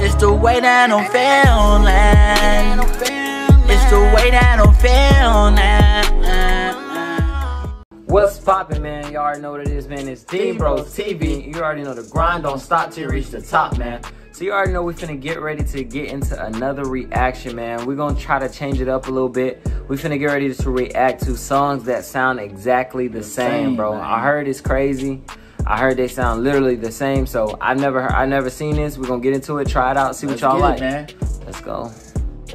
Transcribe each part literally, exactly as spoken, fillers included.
It's the way that I'm feeling. It's the way that I'm feeling. What's poppin', man? You already know what it is, man. It's D-Bro's T V. You already know the grind don't stop till you reach the top, man. So you already know we finna get ready to get into another reaction, man. We're gonna try to change it up a little bit. We finna get ready to react to songs that sound exactly the same, bro. I heard it's crazy. I heard they sound literally the same, so I've never heard, I never seen this. We're gonna get into it, try it out, see what y'all like. Man. Let's go.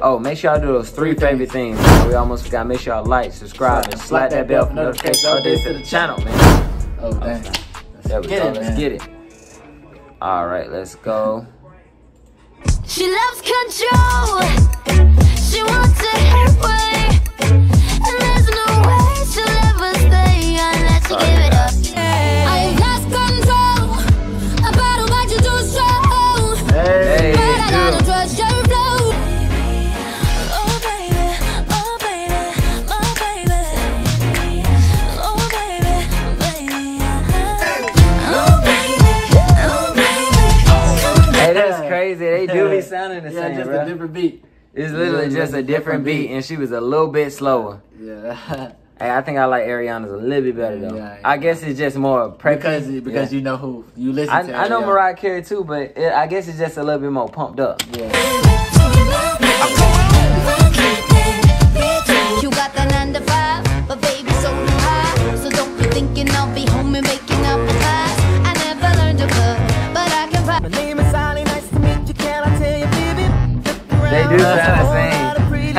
Oh, make sure y'all do those three favorite things. Man. We almost forgot. Make sure y'all like, subscribe, and slap that bell for notifications all day to the channel, man. Oh, dang. There we go. Let's get it. All right, let's go. She loves control. She wants it her way, and there's no way she'll ever stay unless you give it up. They do be sounding the yeah, same, just bro. A different beat. It's literally yeah, just a different, different beat, and she was a little bit slower. Yeah. Hey, I think I like Ariana's a little bit better though. Yeah, yeah. I guess it's just more preppy. Because because yeah. you know who you listen I, to. I know Ariana. Mariah Carey too, but it, I guess it's just a little bit more pumped up. Yeah. You got the nine to five, but baby, so do I. So don't be thinking I'll be home and making up the lies. I never learned to cook, but I can probably. They do sound the same. Oh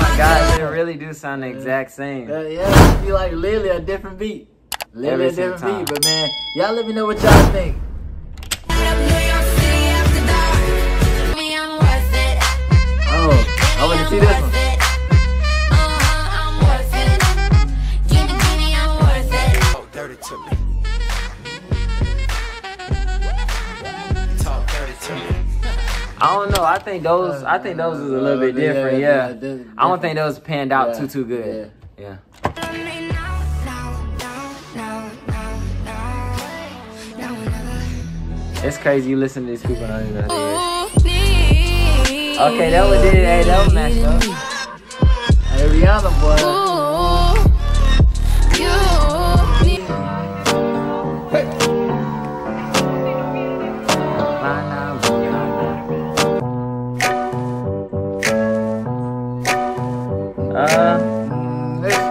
my God, they really do sound the exact same. Uh, yeah, you like Lily a different beat. Lily a different time. beat, but man, y'all let me know what y'all think. I want to see this one. Talk dirty to me. Talk dirty to me. I don't know. I think those. I think those is a little bit different. Yeah. I don't think those panned out too too good. Yeah. It's crazy. You listen to these people. I don't even know. Okay, that was it. Hey, that was nice, though. Hey, Rihanna, boy. Hey. Uh, it's,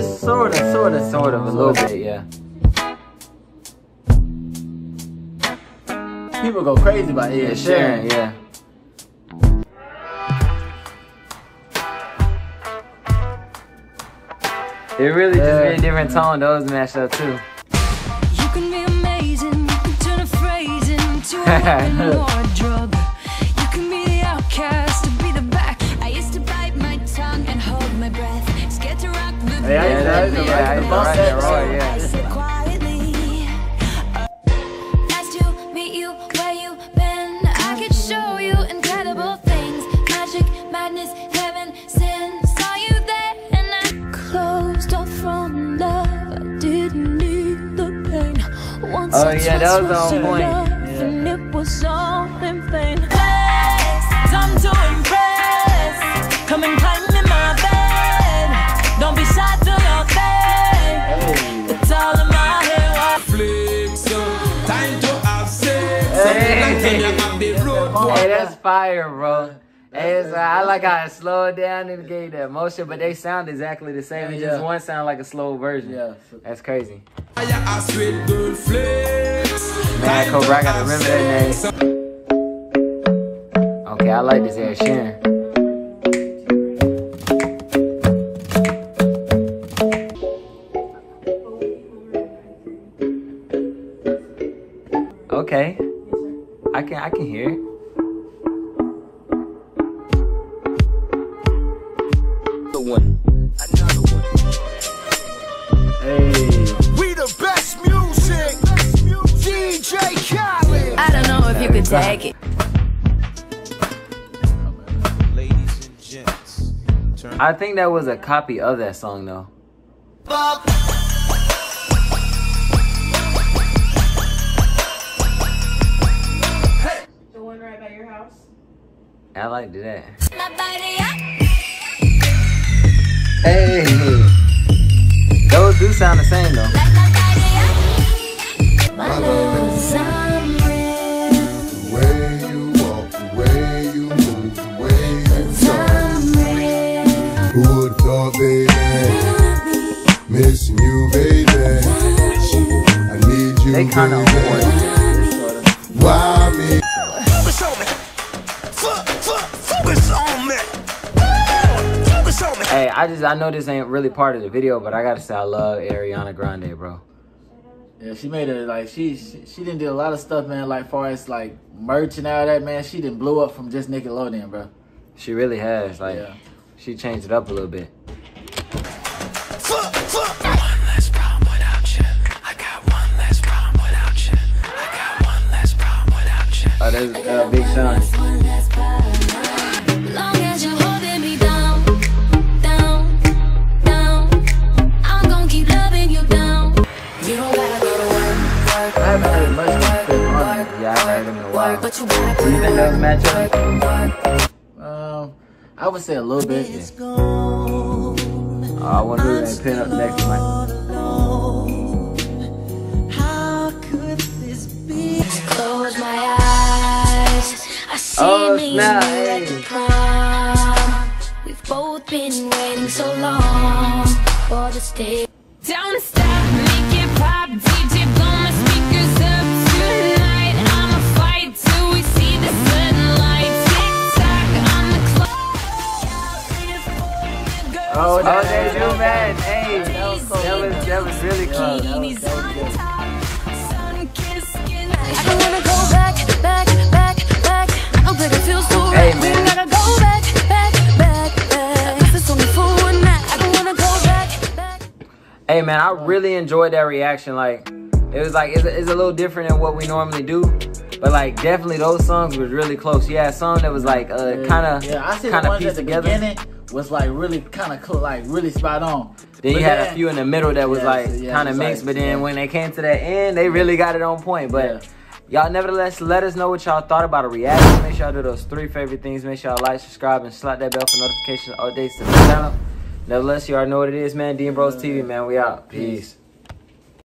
it's sort of, sort of, sort of, a little bit, yeah. People go crazy about Ed Sheeran, yeah. It really yeah. just made a different tone. Those matched up too. You can be amazing, turn a phrase into a wardrobe. You can be the outcast, to be the back. I used to bite my tongue and hold my breath. Scared to rock the yeah, yeah, that's right. Yeah, the right, there, right, yeah. I said quietly. Nice to meet you where you been. I could show you incredible things. Magic, madness, heaven, sin. Saw you there and I closed. From love, I didn't need the pain. Once oh yeah, that was on point. Yeah. And it was all in vain. Time to impress. Come and climb in my bed. Don't be shy to your bed. It's all in my head. Time to have sex. Hey, that's fire, bro. It's, uh, I like how it slowed down and gave the emotion, but they sound exactly the same. Yeah, it just yeah. one sound like a slow version. Yeah, that's crazy. Mad Cobra, I gotta remember that name. Okay, I like this Ed Sheeran. Okay, I can I can hear it. One. Another one. Hey. We the best music. D J Khaled. I don't know if you could take it. I think that was a copy of that song though. Bob. The one right by your house? I liked that. My body up. Hey. Those do sound the same though. Like my body up. My love's on me. Baby, missing you, baby. I need you, they kind of baby. Why me? Focus on me. Focus on me. Focus on me. Hey, I just I know this ain't really part of the video, but I gotta say I love Ariana Grande, bro. Yeah, she made it like she she, she didn't do a lot of stuff, man. Like far as like merch and all that, man. She didn't blow up from just Nickelodeon, bro. She really has, like, yeah. She changed it up a little bit. Oh, that's uh, Big Sean. Long as you're holding me down, down, down. I'm gonna keep loving you down. You don't gotta go to work. I haven't heard much of Big Sean. Yeah, I haven't heard him in a while. Do you think that match up? Um, I would say a little bit. Yeah. Oh, I want to do that pin up next time. Oh, snap. Hey. We've both been waiting so long for this day. Don't stop, make it pop. D J, blow my speakers up tonight. I'ma fight till we see the sunlight. Tick tock on the clock. Oh, that they do, man. Hey, that was, cool. that was, that was really cool. Oh, that was, that was good. I can never go back, back. Hey man, I gotta go back, back, back, back. If it's only for one night, I don't wanna go back, back. Hey man, I really enjoyed that reaction. Like, it was like it's a, it's a little different than what we normally do, but like definitely those songs was really close. Yeah, song that was like uh, kind of yeah, I see kind of pieced together. The beginning was like really kind of cool, like really spot on. Then but you had then, a few in the middle that was yeah, like yeah, kind of mixed, like, but then yeah. when they came to that end, they really got it on point. But. Yeah. Y'all nevertheless, let us know what y'all thought about a reaction. Make sure y'all do those three favorite things. Make sure y'all like, subscribe, and slap that bell for notifications, updates to the channel. Nevertheless, y'all know what it is, man. D Bro's T V, man. We out. Peace.